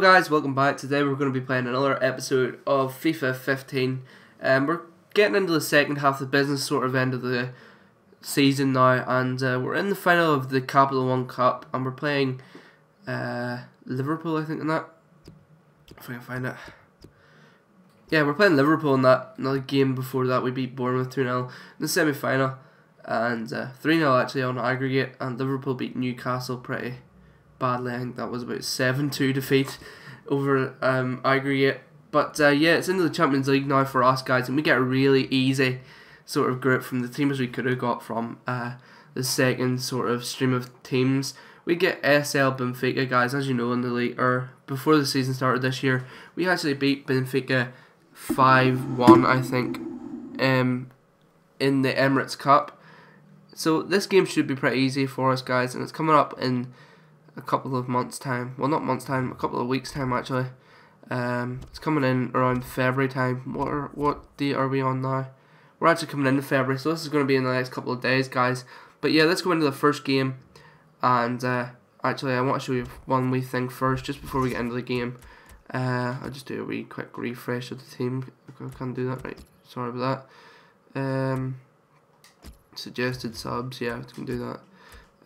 Guys, welcome back. Today we're going to be playing another episode of FIFA 15. We're getting into the second half of the business sort of end of the season now, and we're in the final of the Capital One Cup, and we're playing Liverpool, I think, in that. If I can find it. Yeah, we're playing Liverpool in that. Another game before that, we beat Bournemouth 2-0 in the semi-final, and 3-0 actually on aggregate, and Liverpool beat Newcastle pretty badly. I think that was about 7-2 defeat over aggregate. But yeah, it's into the Champions League now for us, guys, and we get a really easy sort of group from the teams we could have got from the second sort of stream of teams. We get SL Benfica, guys, as you know, in the league, or before the season started this year, we actually beat Benfica 5-1, I think, in the Emirates Cup. So this game should be pretty easy for us, guys, and it's coming up in a couple of months time, well, not months time, a couple of weeks time actually. It's coming in around February time. What date are we on now? We're actually coming into February, so this is going to be in the next couple of days, guys. But yeah, let's go into the first game, and actually I want to show you one wee thing first, just before we get into the game. I'll just do a wee quick refresh of the team. I can't do that, right, sorry about that. Suggested subs, yeah, I can do that.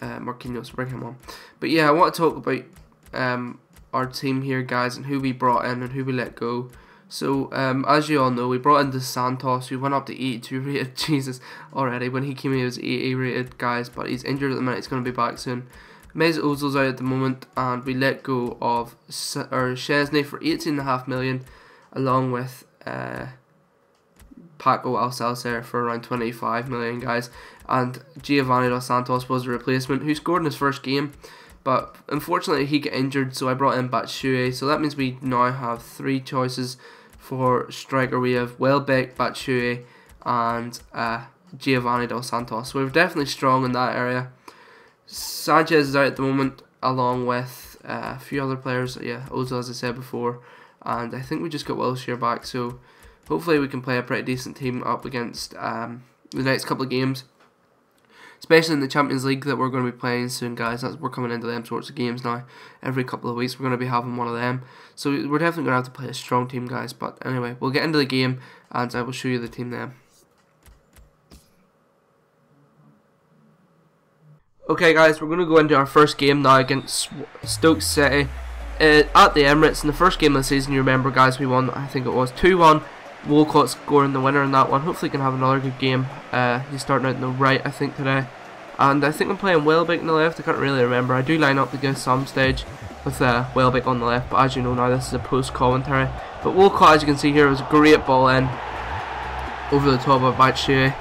Marquinhos, bring him on. But yeah, I want to talk about our team here, guys, and who we brought in and who we let go. So as you all know, we brought in dos Santos, who went up to 82 rated. Jesus, already when he came in he was 80 rated, guys, but he's injured at the minute. He's going to be back soon. Mesut Ozil's out at the moment, and we let go of Szczęsny for 18.5 million, along with Paco Alcacer for around 25 million, guys, and Giovanni dos Santos was the replacement, who scored in his first game, but unfortunately he got injured, so I brought in Batshuayi. So that means we now have three choices for striker. We have Welbeck, Batshuayi, and Giovanni dos Santos, so we're definitely strong in that area. Sanchez is out at the moment, along with a few other players, yeah, Ozil as I said before, and I think we just got Wilshere back, so hopefully we can play a pretty decent team up against the next couple of games, especially in the Champions League that we're going to be playing soon, guys. We're coming into them sorts of games now. Every couple of weeks we're going to be having one of them, so we're definitely going to have to play a strong team, guys. But anyway, we'll get into the game and I will show you the team then. Okay, guys, we're going to go into our first game now against Stoke City at the Emirates. In the first game of the season, you remember, guys, we won, I think it was 2-1. Walcott scoring the winner in that one. Hopefully he can have another good game. He's starting out in the right, I think, today. And I think I'm playing Welbeck on the left. I can't really remember. I do line up to go some stage with Welbeck on the left. But as you know now, this is a post-commentary. But Walcott, as you can see here, was a great ball in over the top of Batshuayi.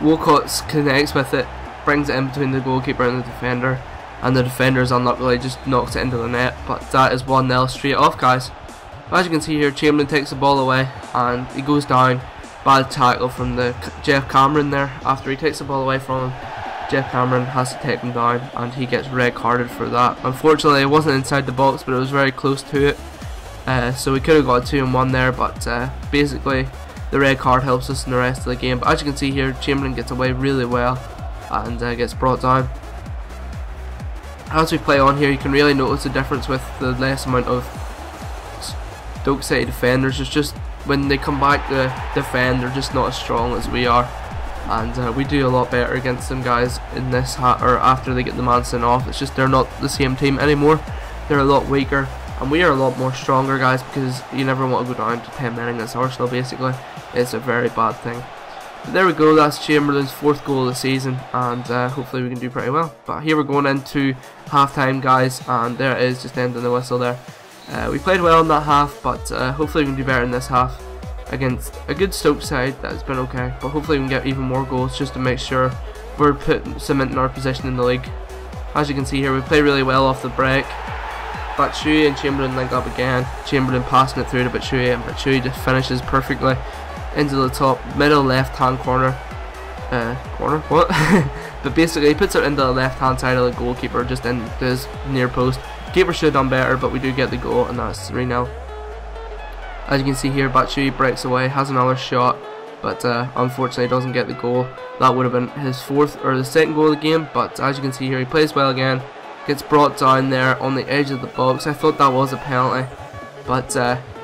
Walcott connects with it, brings it in between the goalkeeper and the defender. And the defender's unluckily just knocks it into the net. But that is 1-0 straight off, guys. As you can see here, Chamberlain takes the ball away and he goes down. Bad tackle from the Geoff Cameron there. After he takes the ball away from him, Geoff Cameron has to take him down, and he gets red carded for that. Unfortunately, it wasn't inside the box, but it was very close to it. So we could have got a 2-1 there, but basically the red card helps us in the rest of the game. But as you can see here, Chamberlain gets away really well and gets brought down. As we play on here, you can really notice the difference with the less amount of Stoke City defenders. It's just when they come back to defend, they're just not as strong as we are, and we do a lot better against them, guys, in this or after they get the man sent off. It's just they're not the same team anymore. They're a lot weaker, and we are a lot more stronger, guys, because you never want to go down to 10 men against Arsenal. Basically, it's a very bad thing. But there we go. That's Chamberlain's fourth goal of the season, and hopefully we can do pretty well. But here we're going into half-time, guys, and there it is, just ending the whistle there. We played well in that half, but hopefully we can do better in this half against a good Stoke side that's been okay. But hopefully we can get even more goals just to make sure we're cementing our position in the league. As you can see here, we play really well off the break. Batshuayi and Chamberlain link up again. Chamberlain passing it through to Batshuayi, and Batshuayi just finishes perfectly into the top middle left-hand corner. But basically he puts it into the left-hand side of the goalkeeper, just into his near post. Keeper should have done better, but we do get the goal, and that's 3-0. As you can see here, Batshuayi breaks away, has another shot, but unfortunately doesn't get the goal. That would have been his fourth, or the second goal of the game, but as you can see here, he plays well again, gets brought down there on the edge of the box. I thought that was a penalty, But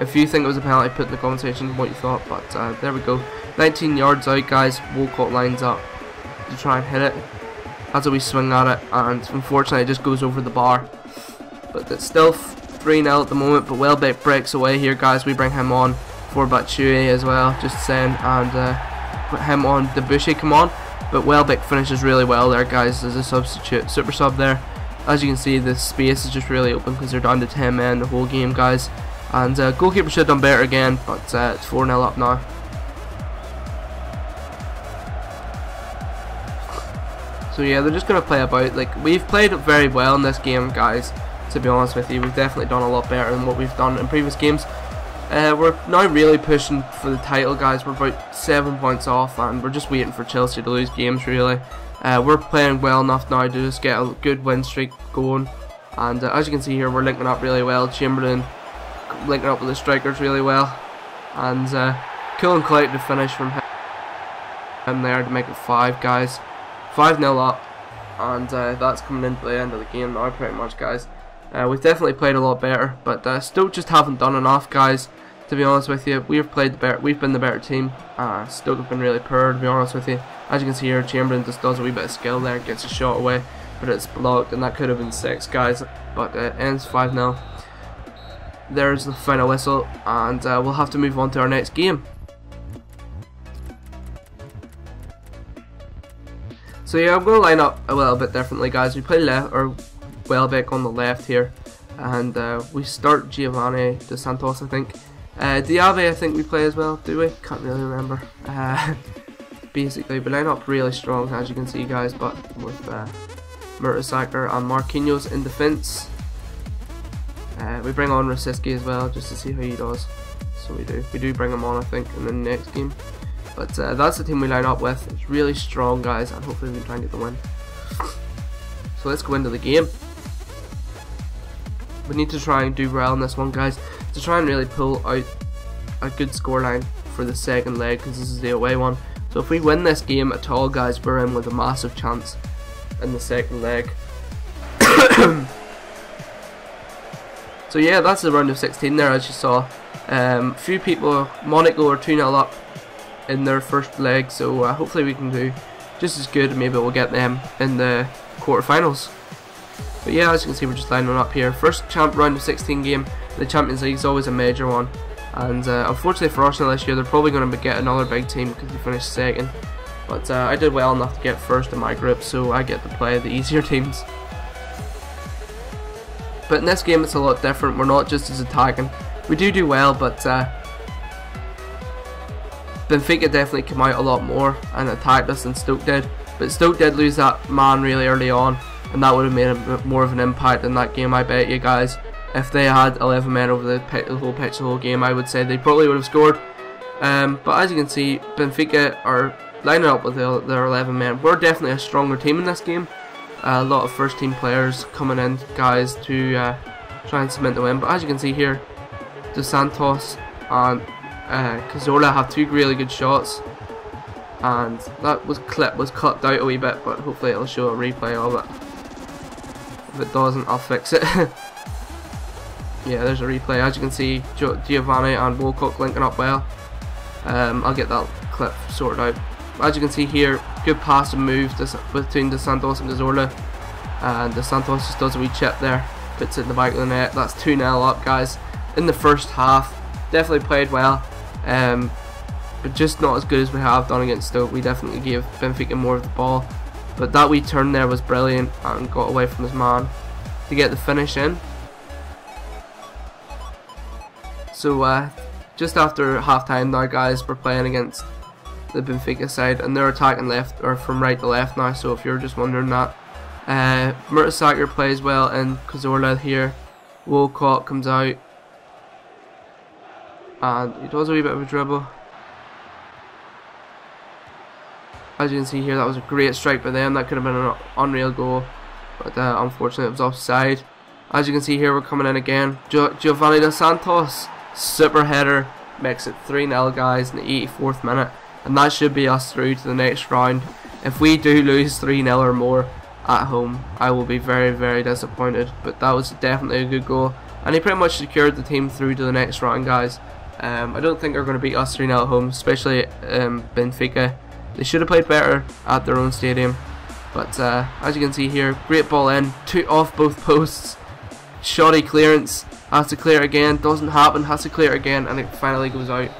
if you think it was a penalty, put in the comment section what you thought. But there we go. 19 yards out, guys. Walcott lines up to try and hit it. Has a wee swing at it, and unfortunately it just goes over the bar. But it's still 3-0 at the moment. But Welbeck breaks away here, guys. We bring him on for Batshuayi as well, just saying, and put him on. Debuchy come on, but Welbeck finishes really well there, guys, as a substitute. Super sub there. As you can see, the space is just really open because they're down to 10 men the whole game, guys. And goalkeeper should have done better again, but it's 4-0 up now. So yeah, they're just going to play about. Like, we've played very well in this game, guys, to be honest with you. We've definitely done a lot better than what we've done in previous games. We're now really pushing for the title, guys. We're about 7 points off, and we're just waiting for Chelsea to lose games, really. We're playing well enough now to just get a good win streak going, and as you can see here, we're linking up really well. Chamberlain linking up with the strikers really well, and cool and clear to finish from him there to make it 5, guys. 5-0 up, and that's coming into the end of the game now pretty much, guys. We've definitely played a lot better, but Stoke just haven't done enough, guys, to be honest with you. We've played better, we've been the better team. Stoke have been really poor, to be honest with you. As you can see here, Chamberlain just does a wee bit of skill there, gets a shot away, but it's blocked, and that could have been 6, guys, but it ends 5-0. There's the final whistle, and we'll have to move on to our next game. So yeah, I'm going to line up a little bit differently, guys. We play Welbeck on the left here, and we start Giovanni dos Santos, I think. Diaby, I think we play as well, do we? Can't really remember. Basically, we line up really strong, as you can see, guys, but with Mertesacker and Marquinhos in defence. We bring on Rucinski as well, just to see how he does. So we do bring him on, I think, in the next game. But that's the team we line up with. It's really strong, guys, and hopefully we can try and get the win. So let's go into the game. We need to try and do well in this one, guys, to try and really pull out a good scoreline for the second leg, because this is the away one. So if we win this game at all, guys, we're in with a massive chance in the second leg. So yeah, that's the round of 16 there, as you saw. Few people, Monaco are 2-0 up in their first leg, so hopefully we can do just as good. Maybe we'll get them in the quarterfinals. But yeah, as you can see, we're just lining up here. First round of 16 game. The Champions League is always a major one. And unfortunately for Arsenal this year, they're probably going to get another big team because they finished second. But I did well enough to get first in my group, so I get to play the easier teams. But in this game, it's a lot different. We're not just as attacking. We do well, but Benfica definitely came out a lot more and attacked us than Stoke did. But Stoke did lose that man really early on, and that would have made a, more of an impact in that game, I bet you, guys. If they had 11 men over the whole pitch the whole game, I would say they probably would have scored. But as you can see, Benfica are lining up with their 11 men. We're definitely a stronger team in this game. A lot of first team players coming in, guys, to try and cement the win. But as you can see here, Dos Santos and Cazorla have 2 really good shots. And that was clipped out a wee bit, but hopefully it'll show a replay of it. If it doesn't, I'll fix it. Yeah, there's a replay. As you can see, Giovanni and Walcott linking up well. I'll get that clip sorted out. As you can see here, good pass and move between Dos Santos and Cazorla. And Dos Santos just does a wee chip there, puts it in the back of the net. That's 2-0 up, guys. In the first half, definitely played well, but just not as good as we have done against Stoke. We definitely gave Benfica more of the ball. But that wee turn there was brilliant and got away from his man to get the finish in. So just after half time now, guys, we're playing against the Benfica side, and they're attacking left, or from right to left now, so if you're just wondering that. Mertesacker plays well in Cazorla here. Walcott comes out and he does a wee bit of a dribble. As you can see here, that was a great strike by them. That could have been an unreal goal, but unfortunately it was offside. As you can see here, we're coming in again. Giovanni dos Santos, super header, makes it 3-0, guys, in the 84th minute, and that should be us through to the next round. If we do lose 3-0 or more at home, I will be very, very disappointed, but that was definitely a good goal. and he pretty much secured the team through to the next round, guys. I don't think they're going to beat us 3-0 at home, especially Benfica. They should have played better at their own stadium, but as you can see here, great ball in, two off both posts, shoddy clearance, has to clear again, doesn't happen, has to clear again, and it finally goes out.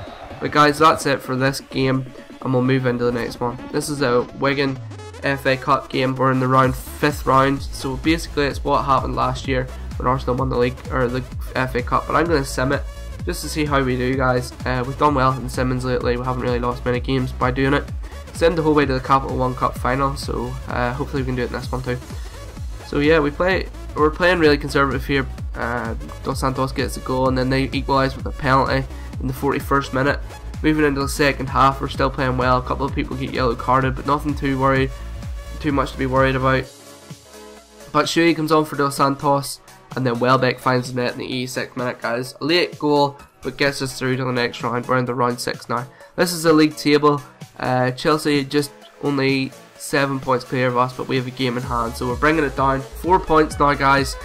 But guys, that's it for this game, and we'll move into the next one. This is a Wigan FA Cup game. We're in the fifth round, so basically it's what happened last year when Arsenal won the league, or the FA Cup, but I'm going to sim it just to see how we do, guys. We've done well in simmings lately, we haven't really lost many games by doing it. Sim the whole way to the Capital One Cup final, so hopefully we can do it in this one too. So yeah, we're playing really conservative here. Dos Santos gets the goal and then they equalise with a penalty in the 41st minute. Moving into the second half, we're still playing well, a couple of people get yellow carded, but nothing too much to be worried about. Batshuayi comes on for Dos Santos, and then Welbeck finds the net in the 86th minute, guys. A late goal, but gets us through to the next round. We're into round 6 now. This is the league table. Chelsea just only 7 points clear of us, but we have a game in hand, so we're bringing it down. 4 points now, guys,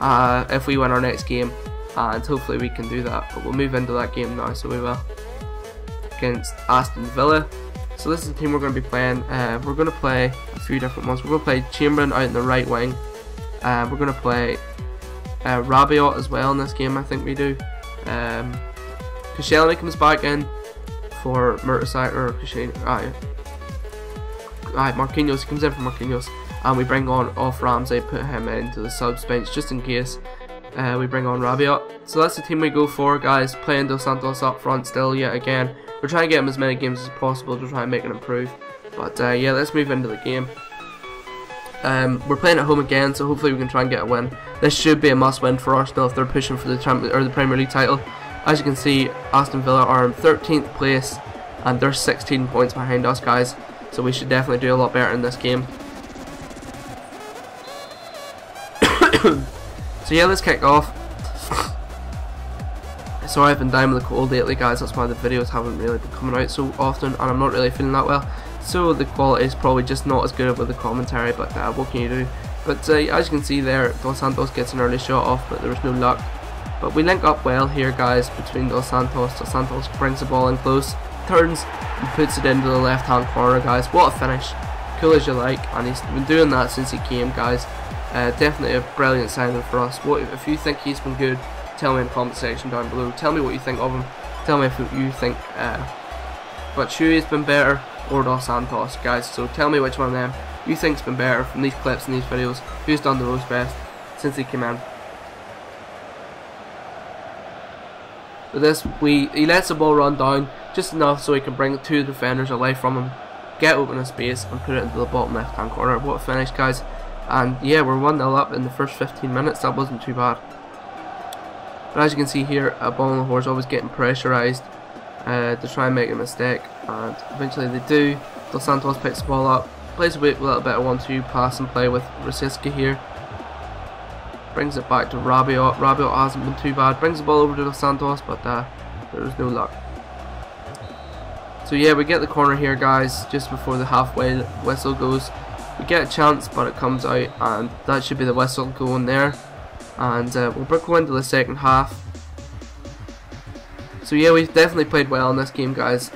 if we win our next game, and hopefully we can do that. But we'll move into that game now, so we will, against Aston Villa. So this is the team we're going to be playing. We're going to play a few different ones. We're going to play Chamberlain out in the right wing. We're going to play Rabiot as well in this game, I think we do. Szczęsny comes back in for Mertesacker, or Szczęsny. Alright, Marquinhos, he comes in for Marquinhos, and we bring on off Ramsey, put him into the subs bench just in case we bring on Rabiot. So that's the team we go for, guys. Playing Dos Santos up front still yet again. We're trying to get him as many games as possible to try and make him improve. But yeah, let's move into the game. We're playing at home again, so hopefully we can try and get a win. This should be a must-win for Arsenal if they're pushing for the Premier League title. As you can see, Aston Villa are in 13th place, and they're 16 points behind us, guys. So we should definitely do a lot better in this game. So yeah, let's kick off. Sorry, I've been down with a cold lately, guys, that's why the videos haven't really been coming out so often, and I'm not really feeling that well, so the quality is probably just not as good with the commentary, but what can you do? But as you can see there, Dos Santos gets an early shot off, but there was no luck. But we link up well here, guys, between Dos Santos. Dos Santos brings the ball in close, turns and puts it into the left hand corner, guys. What a finish, cool as you like, and he's been doing that since he came, guys. Definitely a brilliant signing for us. What if you think he's been good? Tell me in the comment section down below. Tell me what you think of him. Tell me if you think Batshuayi's been better or Dos Santos, guys. So tell me which one of them you think's been better from these clips and these videos. Who's done the most best since he came in? With this, he lets the ball run down just enough so he can bring two defenders away from him, get open a space, and put it into the bottom left hand corner. What a finish, guys! And yeah, we're 1-0 up in the first 15 minutes. That wasn't too bad. But as you can see here, a ball on the horse always getting pressurised to try and make a mistake, and eventually they do. Dos Santos picks the ball up, plays a little bit of 1-2 pass and play with Rucinski here, brings it back to Rabiot. Rabiot hasn't been too bad, brings the ball over to Dos Santos, but there was no luck. So yeah, we get the corner here, guys, just before the halfway whistle goes. We get a chance, but it comes out, and that should be the whistle going there. And we'll go into the second half. So yeah, we've definitely played well in this game, guys.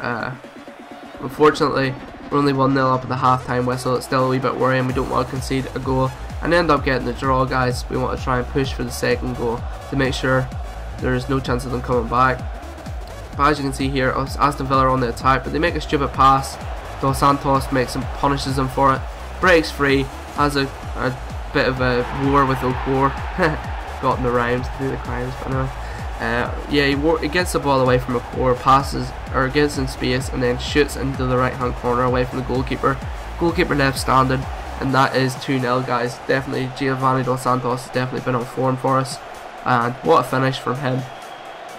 Unfortunately, we're only 1-0 up at the half-time whistle. It's still a wee bit worrying. We don't want to concede a goal and end up getting the draw, guys. We want to try and push for the second goal to make sure there is no chance of them coming back. But as you can see here, Aston Villa are on the attack, but they make a stupid pass. Dos Santos makes him, punishes him for it, breaks free, has a bit of a war with Okore. Got in the rhymes to do the crimes, but anyway. Yeah, he gets the ball away from Okore, passes, or gets in space, and then shoots into the right hand corner away from the goalkeeper. Goalkeeper left standing, and that is 2-0, guys. Definitely, Giovanni dos Santos has definitely been on form for us, and what a finish from him.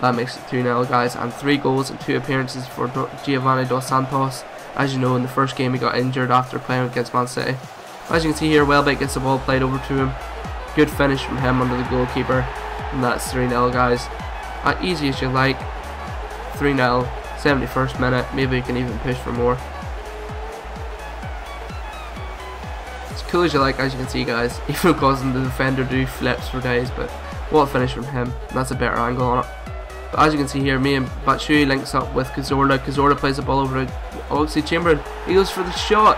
That makes it 2-0, guys, and 3 goals and 2 appearances for Giovanni dos Santos. As you know, in the first game he got injured after playing against Man City. As you can see here, Welbeck gets the ball played over to him. Good finish from him under the goalkeeper, and that's 3-0, guys. Easy as you like. 3-0, 71st minute. Maybe we can even push for more. It's cool as you like, as you can see, guys. Even causing the defender do flips for days, but What a finish from him. That's a better angle on it. But as you can see here, me and Batshuayi links up with Cazorla. Cazorla plays the ball over to obviously Chamberlain. He goes for the shot.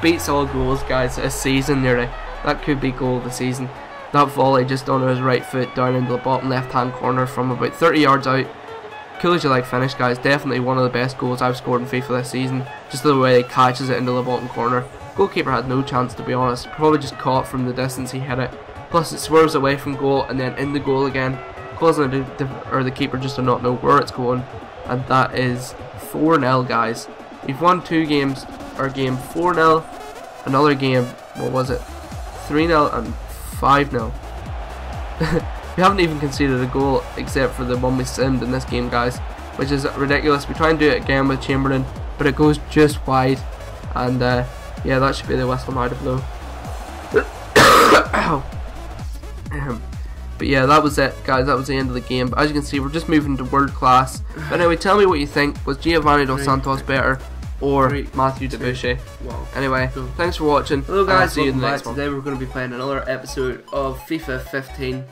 Beats all goals, guys, this season nearly. That could be goal of the season. That volley just on his right foot down into the bottom left hand corner from about 30 yards out. Cool as you like finish, guys. Definitely one of the best goals I've scored in FIFA this season. Just the way he catches it into the bottom corner. Goalkeeper had no chance, to be honest. Probably just caught from the distance he hit it. Plus it swerves away from goal and then in the goal again, causing the keeper just to not know where it's going. And that is 4-0, guys. We've won two games. Our game 4-0, another game, what was it, 3-0 and 5-0. We haven't even conceded a goal except for the one we simmed in this game, guys, which is ridiculous. We try and do it again with Chamberlain, but it goes just wide, and yeah, that should be the whistle now to blow. But yeah, that was it, guys. That was the end of the game. But as you can see, we're just moving to world class. But anyway, tell me what you think. Was Giovanni dos Santos better or Matthew Debuchy? Anyway, go. Thanks for watching. Hello guys, see you in the next one. Today we're going to be playing another episode of FIFA 15.